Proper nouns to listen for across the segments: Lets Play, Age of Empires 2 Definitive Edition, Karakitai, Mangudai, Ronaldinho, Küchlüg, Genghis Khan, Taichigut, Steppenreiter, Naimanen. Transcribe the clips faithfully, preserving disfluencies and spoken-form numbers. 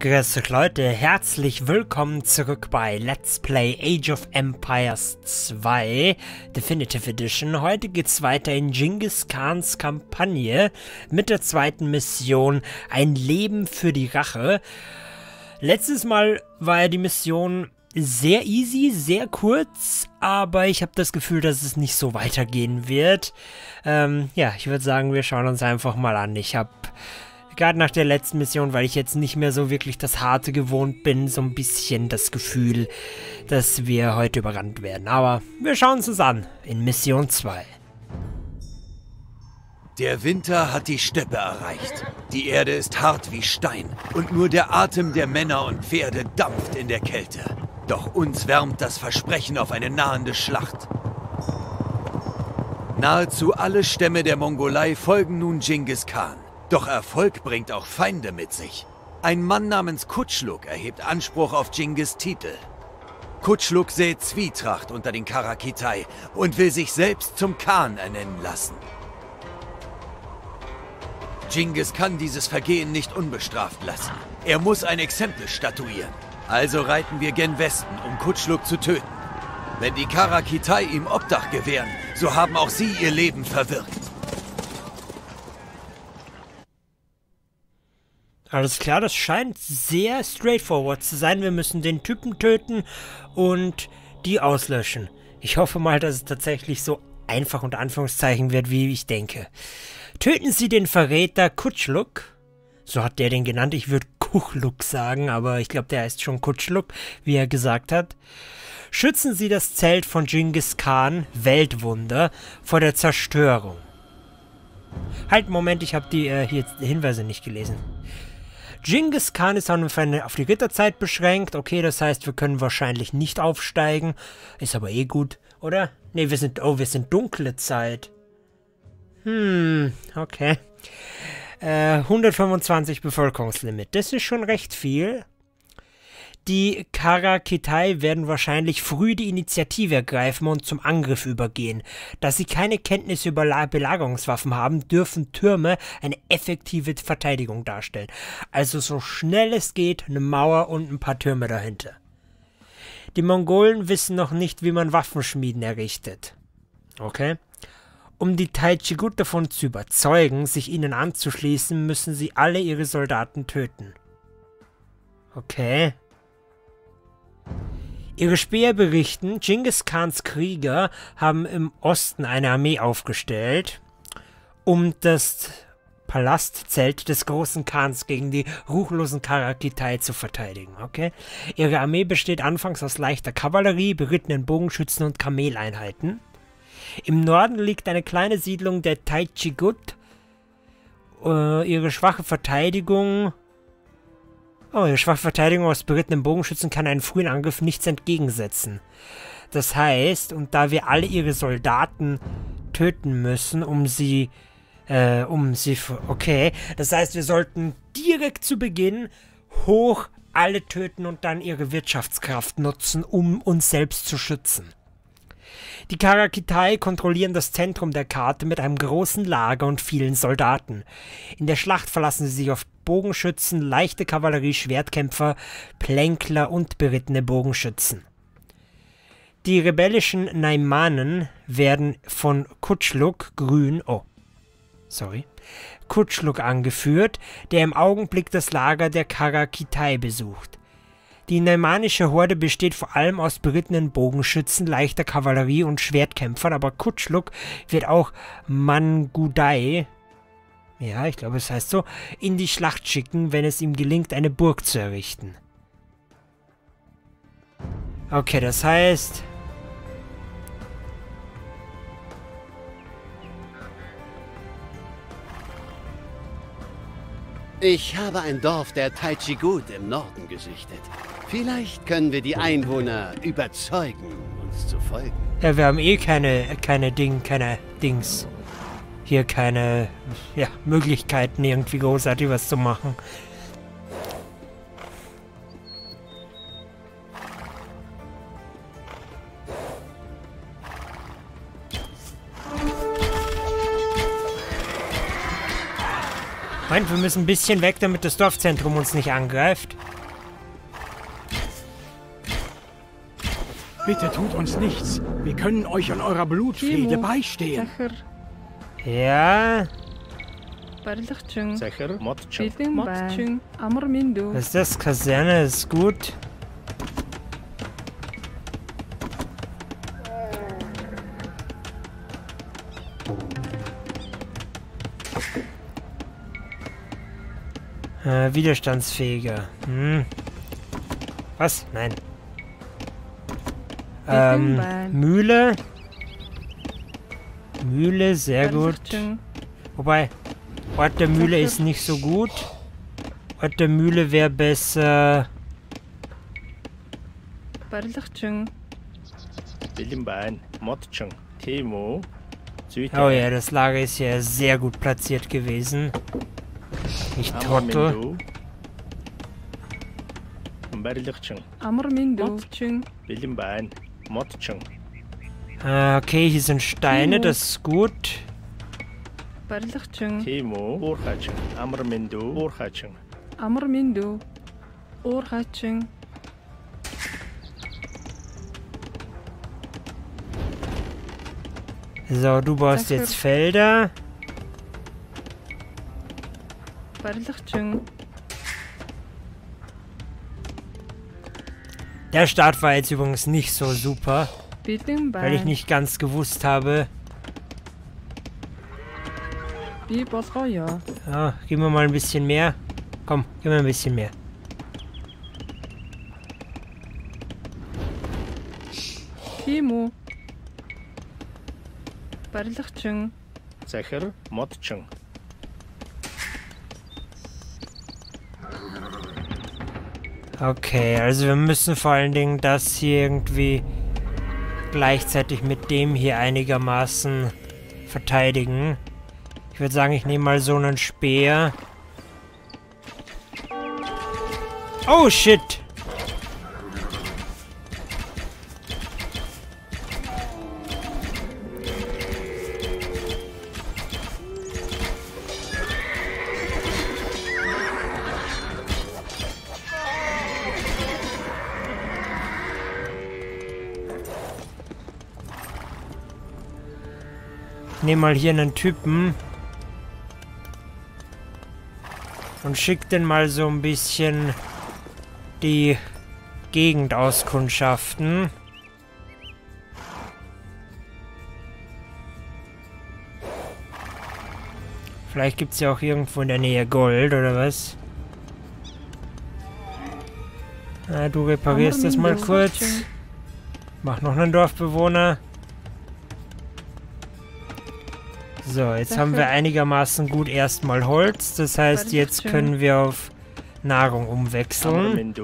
Grüß euch Leute, herzlich willkommen zurück bei Let's Play Age of Empires zwei Definitive Edition. Heute geht's weiter in Genghis Khans Kampagne mit der zweiten Mission Ein Leben für die Rache. Letztes Mal war ja die Mission sehr easy, sehr kurz, aber ich habe das Gefühl, dass es nicht so weitergehen wird. Ähm, ja, ich würde sagen, wir schauen uns einfach mal an. Ich habe gerade nach der letzten Mission, weil ich jetzt nicht mehr so wirklich das Harte gewohnt bin, so ein bisschen das Gefühl, dass wir heute überrannt werden. Aber wir schauen uns das an in Mission zwei. Der Winter hat die Steppe erreicht. Die Erde ist hart wie Stein und nur der Atem der Männer und Pferde dampft in der Kälte. Doch uns wärmt das Versprechen auf eine nahende Schlacht. Nahezu alle Stämme der Mongolei folgen nun Genghis Khan. Doch Erfolg bringt auch Feinde mit sich. Ein Mann namens Küchlüg erhebt Anspruch auf Genghis Titel. Küchlüg sät Zwietracht unter den Karakitai und will sich selbst zum Khan ernennen lassen. Genghis kann dieses Vergehen nicht unbestraft lassen. Er muss ein Exempel statuieren. Also reiten wir gen Westen, um Küchlüg zu töten. Wenn die Karakitai ihm Obdach gewähren, so haben auch sie ihr Leben verwirkt. Alles klar, das scheint sehr straightforward zu sein. Wir müssen den Typen töten und die auslöschen. Ich hoffe mal, dass es tatsächlich so einfach unter Anführungszeichen wird, wie ich denke. Töten Sie den Verräter Küchlüg. So hat der den genannt. Ich würde Küchlüg sagen, aber ich glaube, der heißt schon Küchlüg, wie er gesagt hat. Schützen Sie das Zelt von Genghis Khan, Weltwunder, vor der Zerstörung. Halt, Moment, ich habe die äh, hier Hinweise nicht gelesen. Genghis Khan ist auf die Ritterzeit beschränkt. Okay, das heißt, wir können wahrscheinlich nicht aufsteigen. Ist aber eh gut, oder? Ne, wir sind... Oh, wir sind dunkle Zeit. Hm, okay. Äh, hundertfünfundzwanzig Bevölkerungslimit. Das ist schon recht viel. Die Karakitai werden wahrscheinlich früh die Initiative ergreifen und zum Angriff übergehen. Da sie keine Kenntnis über Belagerungswaffen haben, dürfen Türme eine effektive Verteidigung darstellen. Also so schnell es geht, eine Mauer und ein paar Türme dahinter. Die Mongolen wissen noch nicht, wie man Waffenschmieden errichtet. Okay. Um die Taichigut davon zu überzeugen, sich ihnen anzuschließen, müssen sie alle ihre Soldaten töten. Okay. Ihre Späher berichten, Genghis Khans Krieger haben im Osten eine Armee aufgestellt, um das Palastzelt des großen Khans gegen die ruchlosen Karakitai zu verteidigen. Okay? Ihre Armee besteht anfangs aus leichter Kavallerie, berittenen Bogenschützen und Kameleinheiten. Im Norden liegt eine kleine Siedlung der Taichigut. Uh, ihre schwache Verteidigung... Oh, die schwache Verteidigung aus berittenen Bogenschützen kann einen frühen Angriff nichts entgegensetzen. Das heißt, und da wir alle ihre Soldaten töten müssen, um sie, äh, um sie, okay, das heißt, wir sollten direkt zu Beginn hoch alle töten und dann ihre Wirtschaftskraft nutzen, um uns selbst zu schützen. Die Karakitai kontrollieren das Zentrum der Karte mit einem großen Lager und vielen Soldaten. In der Schlacht verlassen sie sich auf Bogenschützen, leichte Kavallerie, Schwertkämpfer, Plänkler und berittene Bogenschützen. Die rebellischen Naimanen werden von Küchlüg Grün, oh, sorry, Küchlüg angeführt, der im Augenblick das Lager der Karakitai besucht. Die naimanische Horde besteht vor allem aus berittenen Bogenschützen, leichter Kavallerie und Schwertkämpfern, aber Küchlüg wird auch Mangudai, ja, ich glaube es heißt so, in die Schlacht schicken, wenn es ihm gelingt, eine Burg zu errichten. Okay, das heißt... Ich habe ein Dorf der Taichigut im Norden gesichtet. Vielleicht können wir die Einwohner überzeugen, uns zu folgen. Ja, wir haben eh keine, keine Ding, keine Dings. Hier keine, ja, Möglichkeiten, irgendwie großartig was zu machen. Meint, wir müssen ein bisschen weg, damit das Dorfzentrum uns nicht angreift. Bitte tut uns nichts. Wir können euch an eurer Blutfehde beistehen. Ja. Was ist das? Kaserne ist gut. Äh, widerstandsfähiger. Hm. Was? Nein. Ähm, Mühle. Mühle, sehr gut. Wobei, Ort der Mühle ist nicht so gut. Ort der Mühle wäre besser. Oh ja, das Lager ist ja sehr gut platziert gewesen. Ich trottel. Okay, hier sind Steine, das ist gut. So, du baust jetzt Felder. Der Start war jetzt übrigens nicht so super, weil ich nicht ganz gewusst habe. Ja, gib mir mal ein bisschen mehr. Komm, gib mir ein bisschen mehr. Timo. Barlachchung. Sicher, Motchung. Okay, also wir müssen vor allen Dingen das hier irgendwie gleichzeitig mit dem hier einigermaßen verteidigen. Ich würde sagen, ich nehme mal so einen Speer. Oh, shit! Ich nehme mal hier einen Typen und schick den mal so ein bisschen die Gegend auskundschaften. Vielleicht gibt es ja auch irgendwo in der Nähe Gold oder was? Na, du reparierst das mal kurz. Mach noch einen Dorfbewohner. So, jetzt haben wir einigermaßen gut erstmal Holz. Das heißt, jetzt können wir auf Nahrung umwechseln.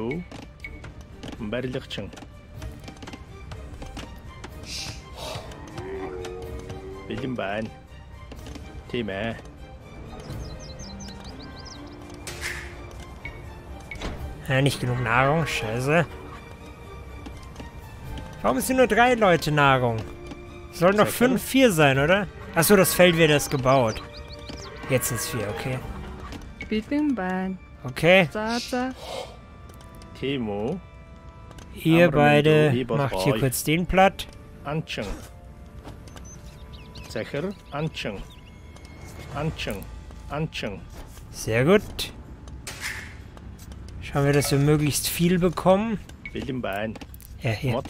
Ja, nicht genug Nahrung, scheiße. Warum sind nur drei Leute Nahrung? Sollen doch fünf, vier sein, oder? Achso, das Feld wird erst gebaut. Jetzt sind es vier, okay. Okay. Timo. Ihr beide macht hier kurz den platt. Sehr gut. Schauen wir, dass wir möglichst viel bekommen. Ja, hier.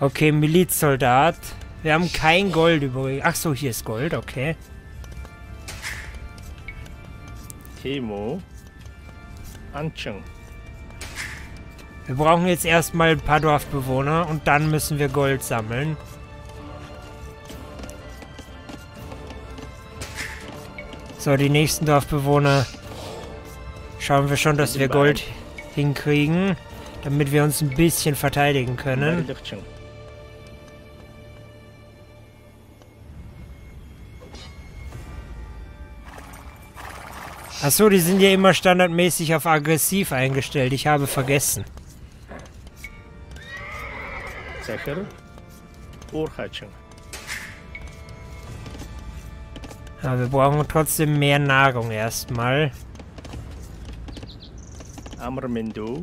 Okay, Milizsoldat. Wir haben kein Gold übrig. Ach so, hier ist Gold, okay. Timo. Anchung. Wir brauchen jetzt erstmal ein paar Dorfbewohner und dann müssen wir Gold sammeln. So, die nächsten Dorfbewohner schauen wir schon, dass wir Gold hinkriegen, damit wir uns ein bisschen verteidigen können. Achso, die sind ja immer standardmäßig auf aggressiv eingestellt. Ich habe vergessen. Zecher. Urhatschen. Aber wir brauchen trotzdem mehr Nahrung erstmal. Amrmendo.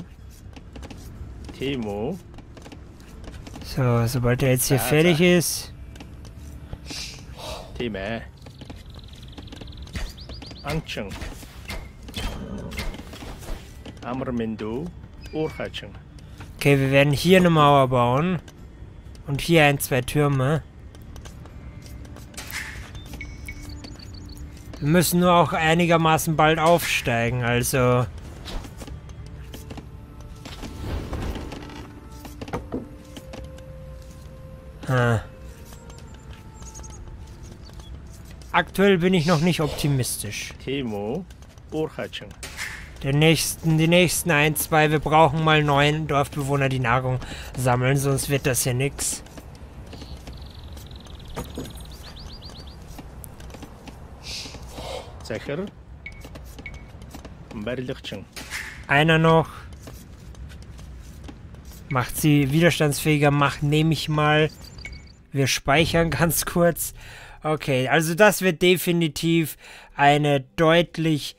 Temo. So, sobald er jetzt hier fertig ist. Thema. Anchen. Amrmendo. Urhatschen. Okay, wir werden hier eine Mauer bauen. Und hier ein, zwei Türme. Wir müssen nur auch einigermaßen bald aufsteigen, also... Ha. Aktuell bin ich noch nicht optimistisch. Timo, Urhatschen. Den nächsten, die nächsten ein, zwei, wir brauchen mal neun Dorfbewohner, die Nahrung sammeln, sonst wird das hier nix. Sicher. Einer noch. Macht sie widerstandsfähiger, macht, nehme ich mal. Wir speichern ganz kurz. Okay, also das wird definitiv eine deutlich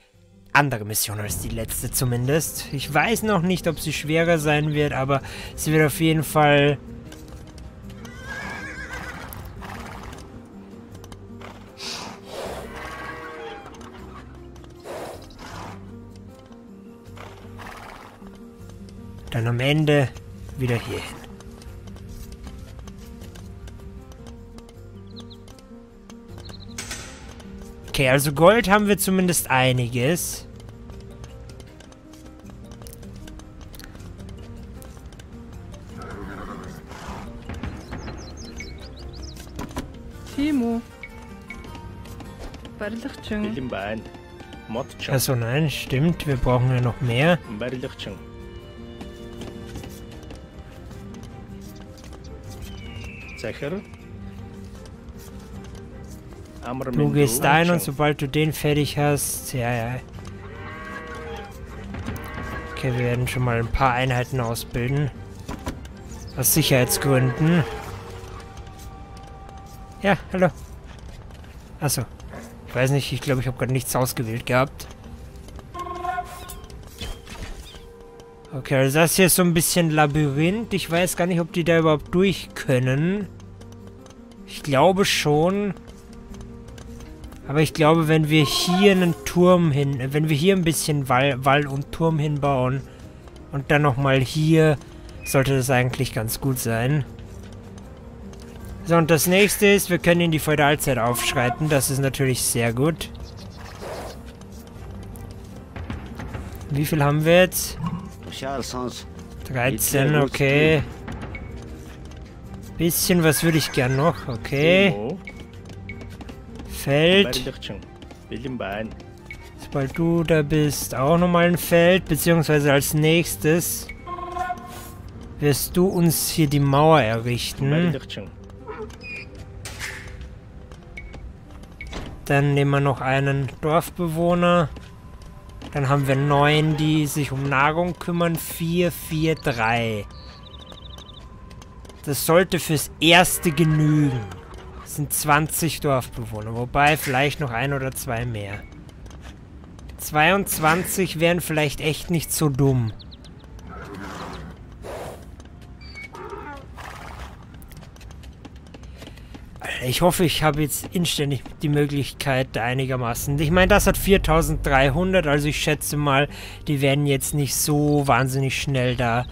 andere Mission als die letzte zumindest. Ich weiß noch nicht, ob sie schwerer sein wird, aber sie wird auf jeden Fall... Dann am Ende wieder hierhin. Okay, also Gold haben wir zumindest einiges. Timo. Achso, nein, stimmt. Wir brauchen ja noch mehr. Sicher. Du gehst dahin und sobald du den fertig hast, ja, ja. Okay, wir werden schon mal ein paar Einheiten ausbilden. Aus Sicherheitsgründen. Ja, hallo. Achso. Ich weiß nicht, ich glaube, ich habe gerade nichts ausgewählt gehabt. Okay, also das hier ist so ein bisschen Labyrinth. Ich weiß gar nicht, ob die da überhaupt durch können. Ich glaube schon... Aber ich glaube, wenn wir hier einen Turm hin, wenn wir hier ein bisschen Wall, Wall und Turm hinbauen und dann nochmal hier, sollte das eigentlich ganz gut sein. So, und das nächste ist, wir können in die Feudalzeit aufschreiten. Das ist natürlich sehr gut. Wie viel haben wir jetzt? dreizehn, okay. Bisschen was würde ich gern noch, okay. Feld. Sobald du da bist, auch nochmal ein Feld, beziehungsweise als nächstes wirst du uns hier die Mauer errichten. Dann nehmen wir noch einen Dorfbewohner. Dann haben wir neun, die sich um Nahrung kümmern. vier, vier, drei. Das sollte fürs Erste genügen. Sind zwanzig Dorfbewohner, wobei vielleicht noch ein oder zwei mehr. zweiundzwanzig wären vielleicht echt nicht so dumm. Ich hoffe, ich habe jetzt inständig die Möglichkeit einigermaßen. Ich meine, das hat viertausenddreihundert, also ich schätze mal, die werden jetzt nicht so wahnsinnig schnell da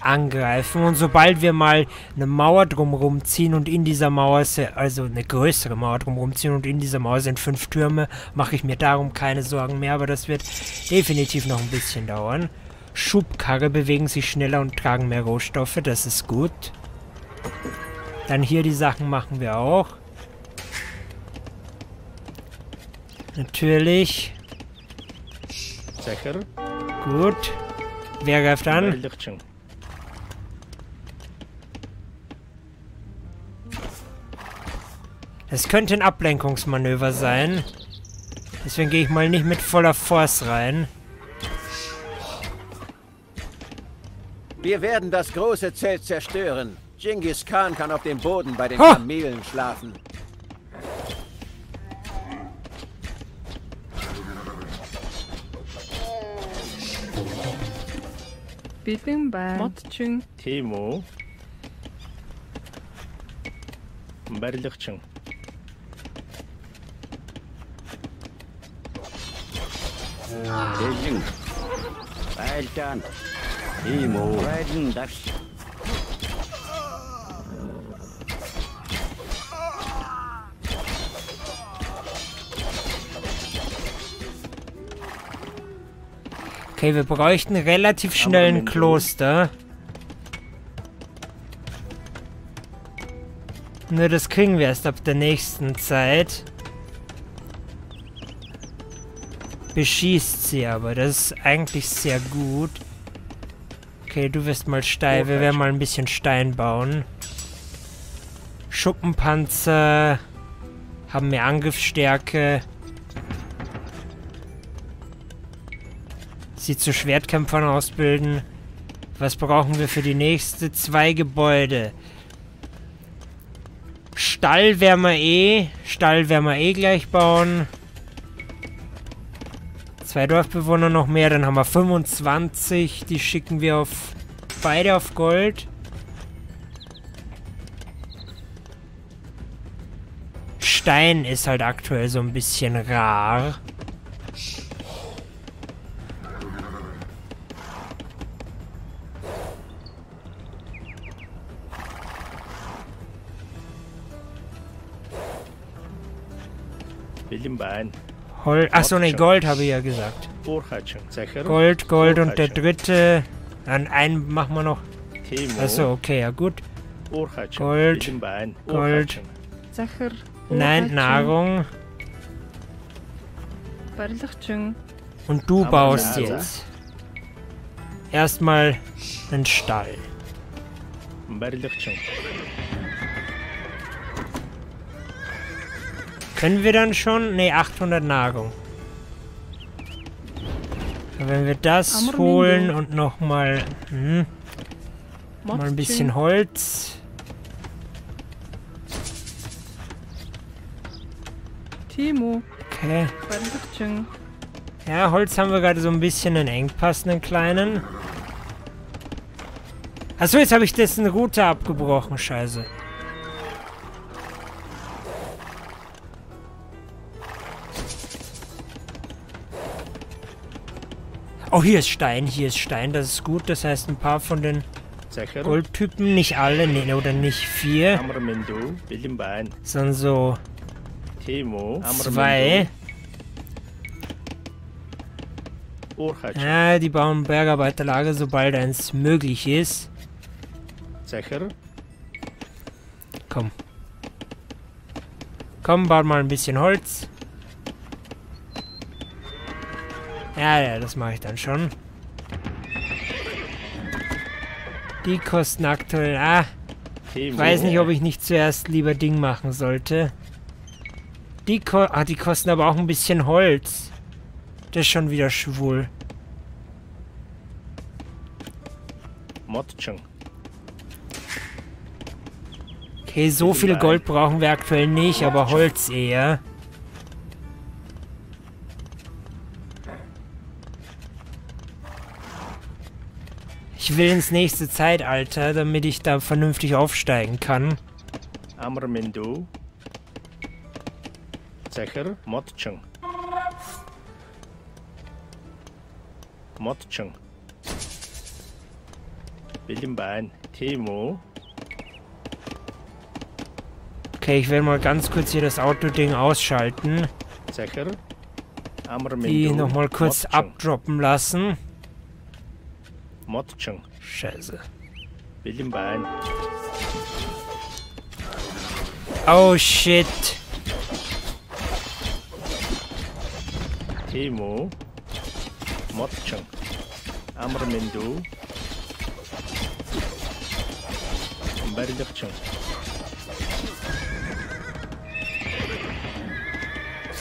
angreifen. Und sobald wir mal eine Mauer drumherum ziehen und in dieser Mauer, also eine größere Mauer drumherum ziehen und in dieser Mauer sind fünf Türme, mache ich mir darum keine Sorgen mehr, aber das wird definitiv noch ein bisschen dauern. Schubkarre bewegen sich schneller und tragen mehr Rohstoffe, das ist gut. Dann hier die Sachen machen wir auch. Natürlich. Sicher. Gut. Wer greift an? Es könnte ein Ablenkungsmanöver sein. Deswegen gehe ich mal nicht mit voller Force rein. Wir werden das große Zelt zerstören. Genghis Khan kann auf dem Boden bei den ha. Kamelen schlafen. Timo. Timo. Okay, wir bräuchten relativ schnell ein Kloster. Nur das kriegen wir erst ab der nächsten Zeit. Beschießt sie aber, das ist eigentlich sehr gut. Okay, du wirst mal Stein, wir werden mal ein bisschen Stein bauen. Schuppenpanzer haben mehr Angriffsstärke. Sie zu Schwertkämpfern ausbilden. Was brauchen wir für die nächste? Zwei Gebäude. Stall werden wir eh. Stall werden wir eh gleich bauen. Zwei Dorfbewohner noch mehr. Dann haben wir fünfundzwanzig. Die schicken wir auf beide auf Gold. Stein ist halt aktuell so ein bisschen rar. Hol Achso, ne, Gold habe ich ja gesagt. Gold, Gold und der dritte. An einen machen wir noch. Achso, okay, ja gut. Gold, Gold. Nein, Nahrung. Und du baust jetzt. Erstmal einen Stall. Können wir dann schon? Ne, achthundert Nahrung. Wenn wir das holen und nochmal hm, mal ein bisschen Holz. Timo. Okay. Ja, Holz haben wir gerade so ein bisschen einen Engpass, einen kleinen. Achso, jetzt habe ich dessen Route abgebrochen, scheiße. Oh, hier ist Stein, hier ist Stein, das ist gut. Das heißt, ein paar von den Goldtypen, nicht alle, nee, oder nicht vier. Sondern so zwei. Ja, die bauen Bergarbeiterlager, sobald eins möglich ist. Komm. Komm, baut mal ein bisschen Holz. Ja, ja, das mache ich dann schon. Die kosten aktuell... Ah, ich weiß nicht, ob ich nicht zuerst lieber Ding machen sollte. Die, ko ah, die kosten aber auch ein bisschen Holz. Das ist schon wieder schwul. Okay, so viel Gold brauchen wir aktuell nicht, aber Holz eher. Ich will ins nächste Zeitalter, damit ich da vernünftig aufsteigen kann. Okay, ich werde mal ganz kurz hier das Autoding ausschalten. Die nochmal kurz abdroppen lassen. Scheiße. Oh shit. Timo.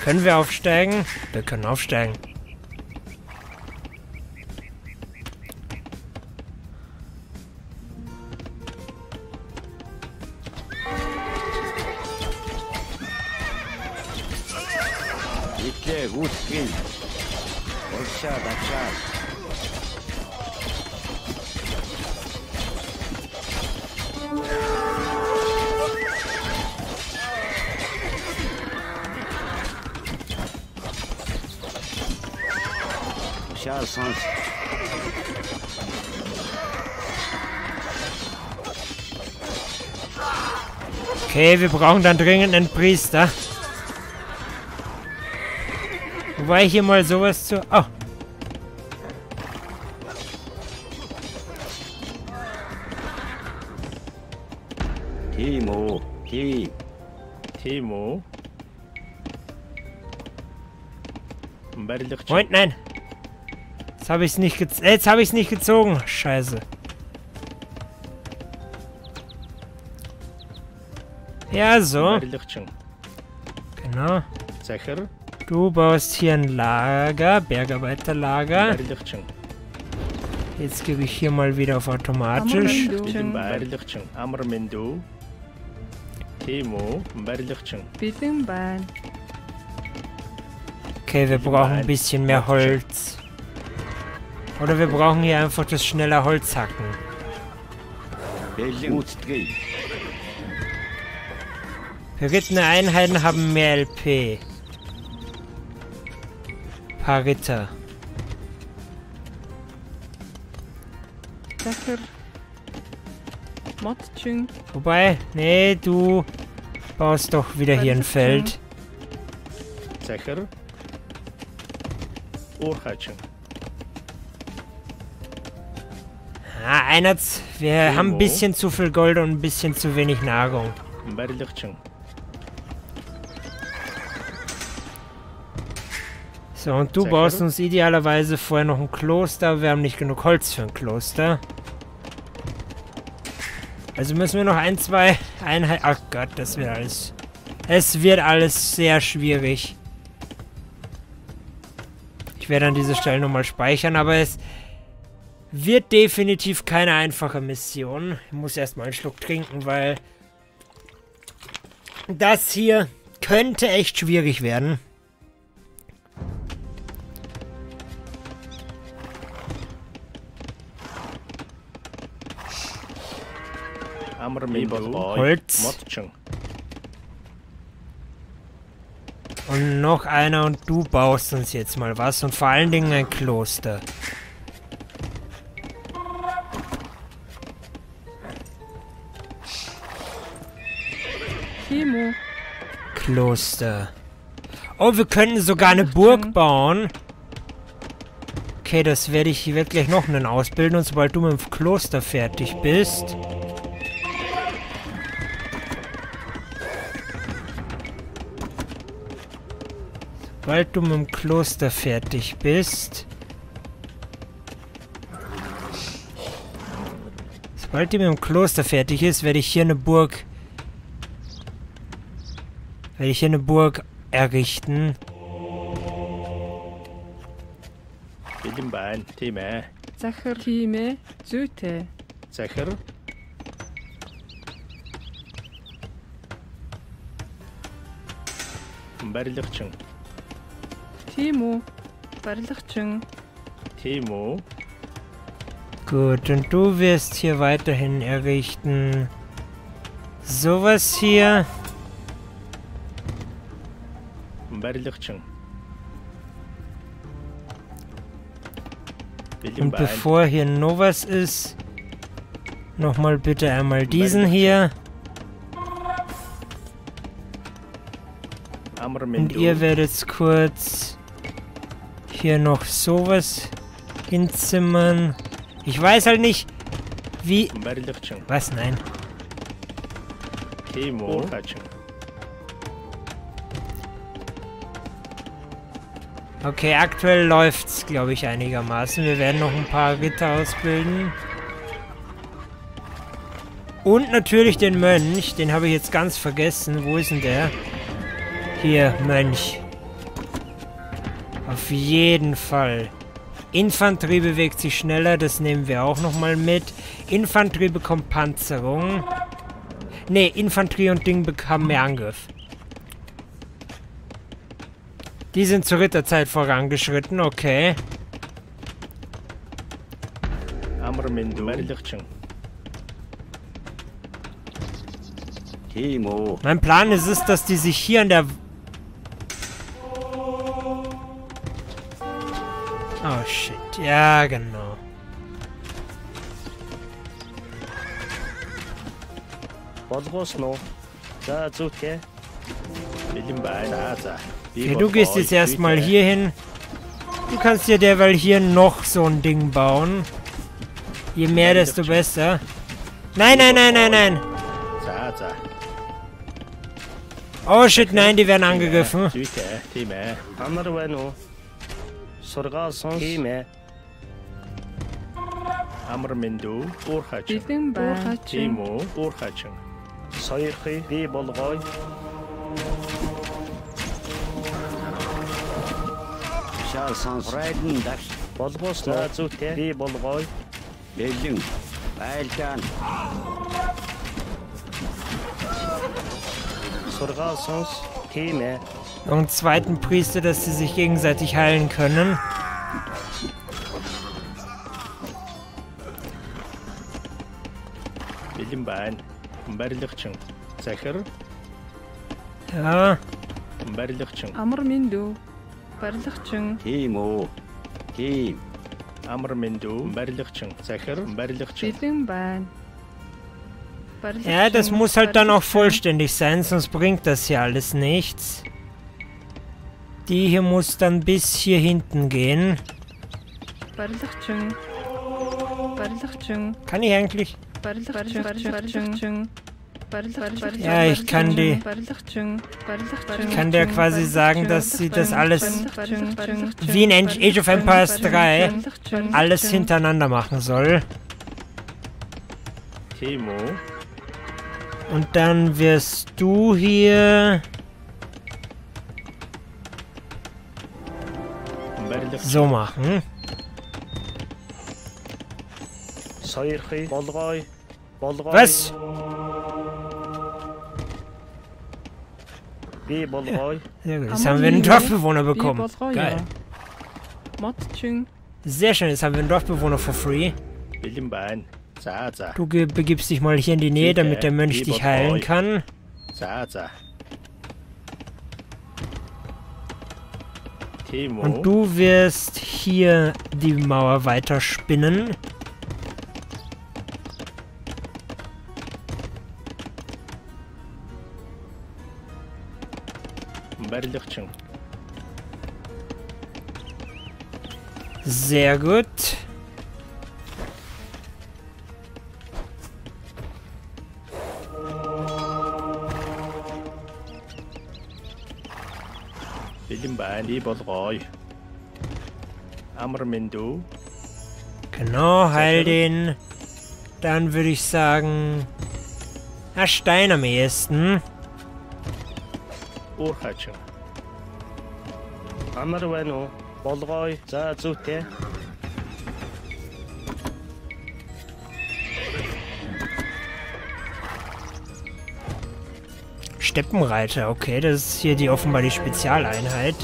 Können wir aufsteigen? Wir können aufsteigen. Okay, wir brauchen dann dringend einen Priester. Wobei ich hier mal sowas zu... Oh. Timo. T. Timo. Und nein. Jetzt habe ich es nicht, gez Jetzt hab ich's nicht gezogen. Scheiße. Ja, so. Genau. Du baust hier ein Lager, Bergarbeiterlager. Jetzt gebe ich hier mal wieder auf automatisch. Okay, wir brauchen ein bisschen mehr Holz. Oder wir brauchen hier einfach das schnelle Holzhacken. Berittene Einheiten haben mehr L P. Paar Ritter. Wobei, nee, du baust doch wieder hier ein Feld. Ah, Einerts, wir haben ein bisschen zu viel Gold und ein bisschen zu wenig Nahrung. So, und du baust uns idealerweise vorher noch ein Kloster. Wir haben nicht genug Holz für ein Kloster. Also müssen wir noch ein, zwei Einheiten... Ach Gott, das wird alles... Es wird alles sehr schwierig. Ich werde an dieser Stelle nochmal speichern, aber es wird definitiv keine einfache Mission. Ich muss erstmal einen Schluck trinken, weil... Das hier könnte echt schwierig werden. Holz. Und noch einer und du baust uns jetzt mal was und vor allen Dingen ein Kloster. Timo. Kloster. Oh, wir können sogar eine Burg bauen. Okay, das werde ich, werde gleich noch einen ausbilden und sobald du mit dem Kloster fertig bist... Sobald du mit dem Kloster fertig bist. Sobald die mit dem Kloster fertig ist, werde ich hier eine Burg. Werde ich hier eine Burg errichten. Timo. Timo. Gut, und du wirst hier weiterhin errichten. Sowas hier. Und bevor hier noch was ist, nochmal bitte einmal diesen hier. Und ihr werdet kurz... hier noch sowas hinzimmern. Ich weiß halt nicht, wie... Was? Nein. Oh. Okay, aktuell läuft's, glaube ich, einigermaßen. Wir werden noch ein paar Ritter ausbilden. Und natürlich den Mönch. Den habe ich jetzt ganz vergessen. Wo ist denn der? Hier, Mönch. Auf jeden Fall. Infanterie bewegt sich schneller, das nehmen wir auch nochmal mit. Infanterie bekommt Panzerung. Ne, Infanterie und Ding bekam mehr Angriff. Die sind zur Ritterzeit vorangeschritten, okay. Mein Plan ist es, dass die sich hier an der... Oh shit, ja genau. Okay, du gehst jetzt erstmal hier hin. Du kannst dir derweil hier noch so ein Ding bauen. Je mehr, desto besser. Nein, nein, nein, nein, nein. Oh shit, nein, die werden angegriffen. Und zweiten Priester, dass sie sich gegenseitig heilen können. Ja. Ja, das muss halt dann auch vollständig sein, sonst bringt das hier alles nichts. Die hier muss dann bis hier hinten gehen. Kann ich eigentlich? Ja, ich kann die... Ich kann dir quasi sagen, dass sie das alles... Wie in Age of Empires drei alles hintereinander machen soll. Und dann wirst du hier... So machen. Was? Ja, jetzt haben wir einen Dorfbewohner bekommen. Geil. Sehr schön, jetzt haben wir einen Dorfbewohner for free. Du begibst dich mal hier in die Nähe, damit der Mönch dich heilen kann. Und du wirst hier die Mauer weiterspinnen. Sehr gut. Genau, heil den. Dann würde ich sagen... Herr Stein am ehesten. Steppenreiter, okay, das ist hier die offenbar die Spezialeinheit.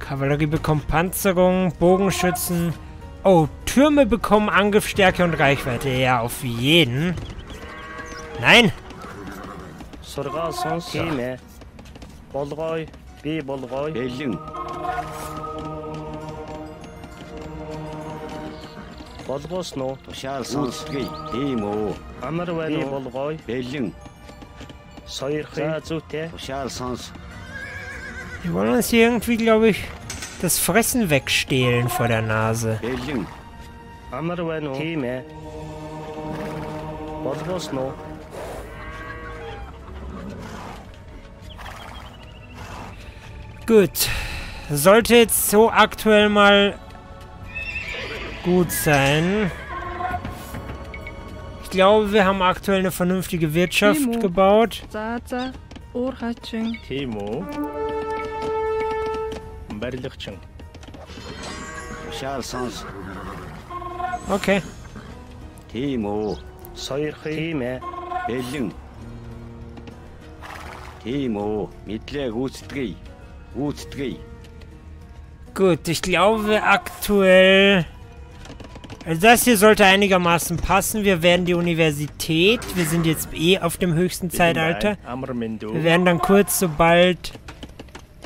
Kavallerie bekommt Panzerung, Bogenschützen. Oh, Türme bekommen Angriffsstärke und Reichweite. Ja, auf jeden. Nein! So. Die wollen uns hier irgendwie, glaube ich, das Fressen wegstehlen vor der Nase. Gut. Sollte jetzt so aktuell mal gut sein. Ich glaube, wir haben aktuell eine vernünftige Wirtschaft Timo. gebaut. Timo. Okay. Timo. Timo. Gut, ich glaube aktuell... Also das hier sollte einigermaßen passen. Wir werden die Universität. Wir sind jetzt eh auf dem höchsten Zeitalter. Wir werden dann kurz, sobald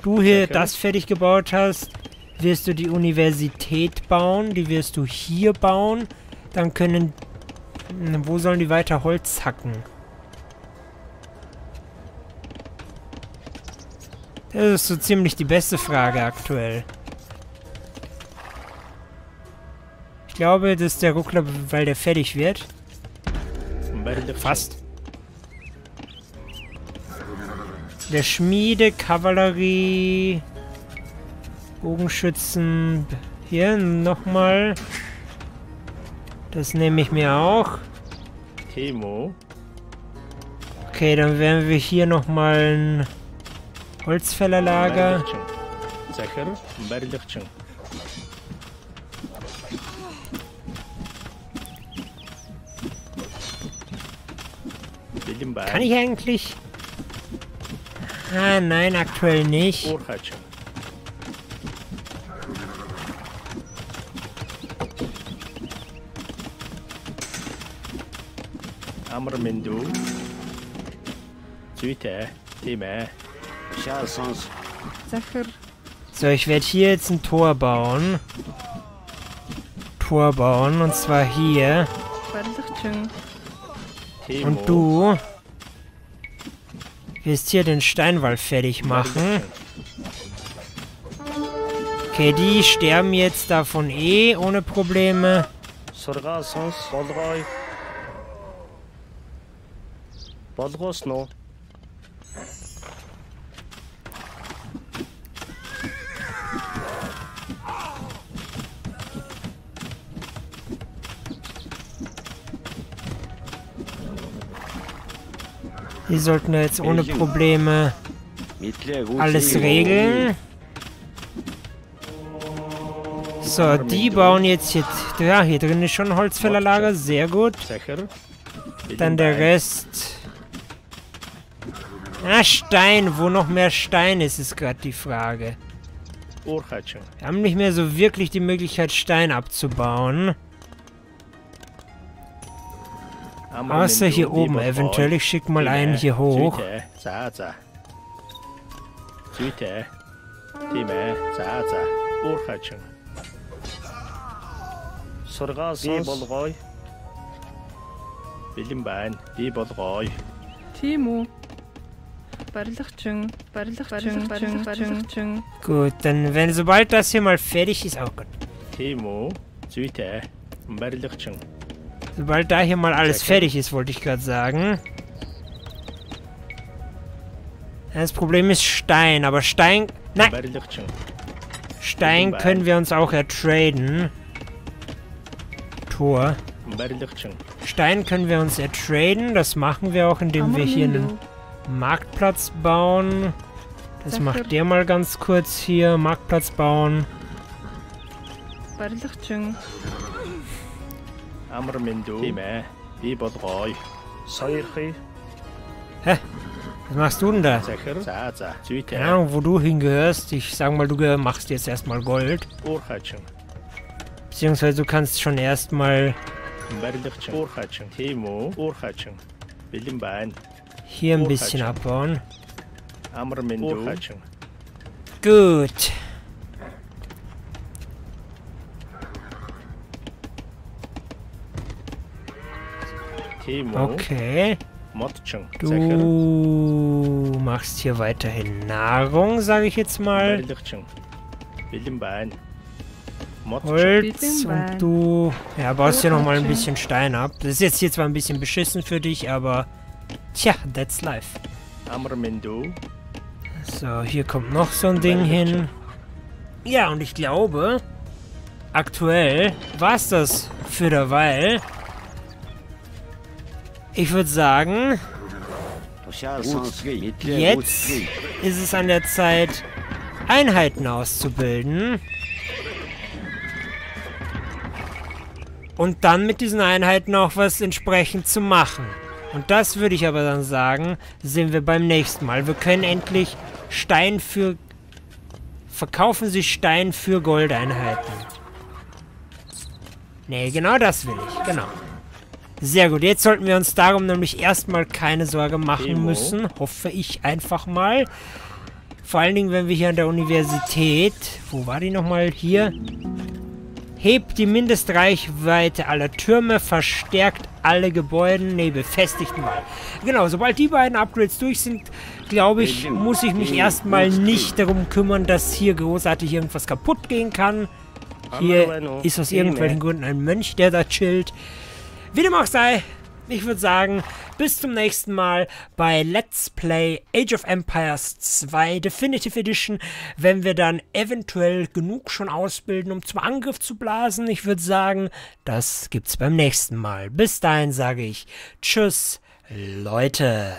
du hier das fertig gebaut hast, wirst du die Universität bauen. Die wirst du hier bauen. Dann können... Wo sollen die weiter Holz hacken? Das ist so ziemlich die beste Frage aktuell. Ich glaube, dass der Ruckler, weil der fertig wird. Fast. Der Schmiede, Kavallerie, Bogenschützen. Hier nochmal. Das nehme ich mir auch. Chemo. Okay, dann werden wir hier nochmal ein Holzfällerlager. Kann ich eigentlich? Ah, nein, aktuell nicht. Amrmendu. Tüte, Thema. So, ich werde hier jetzt ein Tor bauen. Tor bauen, und zwar hier. Und du wirst hier den Steinwall fertig machen. Okay, die sterben jetzt davon eh ohne Probleme. Die sollten jetzt ohne Probleme alles regeln. So, die bauen jetzt hier... Ja, hier drin ist schon ein Holzfällerlager, sehr gut. Dann der Rest... Ah, Stein. Wo noch mehr Stein ist, ist gerade die Frage. Wir haben nicht mehr so wirklich die Möglichkeit, Stein abzubauen. Außer hier oben. Eventuell, ich schicke mal einen hier hoch. Gut, dann wenn sobald das hier mal fertig ist, auch gut. Sobald da hier mal alles fertig ist, wollte ich gerade sagen. Das Problem ist Stein, aber Stein... Nein! Stein können wir uns auch ertraden. Tor. Stein können wir uns ertraden, das machen wir auch, indem wir hier einen Marktplatz bauen. Das macht der mal ganz kurz hier. Marktplatz bauen. Hä? Was machst du denn da? Keine Ahnung, wo du hingehörst. Ich sag mal, du machst jetzt erstmal Gold. Beziehungsweise du kannst schon erstmal hier ein bisschen abbauen. Gut. Okay. Du machst hier weiterhin Nahrung, sage ich jetzt mal. Holz und du... Ja, baust hier nochmal ein bisschen Stein ab. Das ist jetzt hier zwar ein bisschen beschissen für dich, aber... Tja, that's life. So, hier kommt noch so ein Ding hin. Ja, und ich glaube... Aktuell war's das für derweil. Ich würde sagen, jetzt ist es an der Zeit, Einheiten auszubilden. Und dann mit diesen Einheiten auch was entsprechend zu machen. Und das würde ich aber dann sagen, sehen wir beim nächsten Mal. Wir können endlich Stein für Verkaufen Sie Stein für Goldeinheiten. Nee, genau das will ich. Genau. Sehr gut. Jetzt sollten wir uns darum nämlich erstmal keine Sorge machen Demo. müssen. Hoffe ich einfach mal. Vor allen Dingen, wenn wir hier an der Universität... Wo war die nochmal? Hier. Hebt die Mindestreichweite aller Türme, verstärkt alle Gebäude, ne, befestigt mal. Genau, sobald die beiden Upgrades durch sind, glaube ich, muss ich mich erstmal nicht darum kümmern, dass hier großartig irgendwas kaputt gehen kann. Hier ist aus irgendwelchen Gründen ein Mönch, der da chillt. Wie dem auch sei, ich würde sagen, bis zum nächsten Mal bei Let's Play Age of Empires zwei Definitive Edition, wenn wir dann eventuell genug schon ausbilden, um zum Angriff zu blasen. Ich würde sagen, das gibt's beim nächsten Mal. Bis dahin sage ich Tschüss, Leute.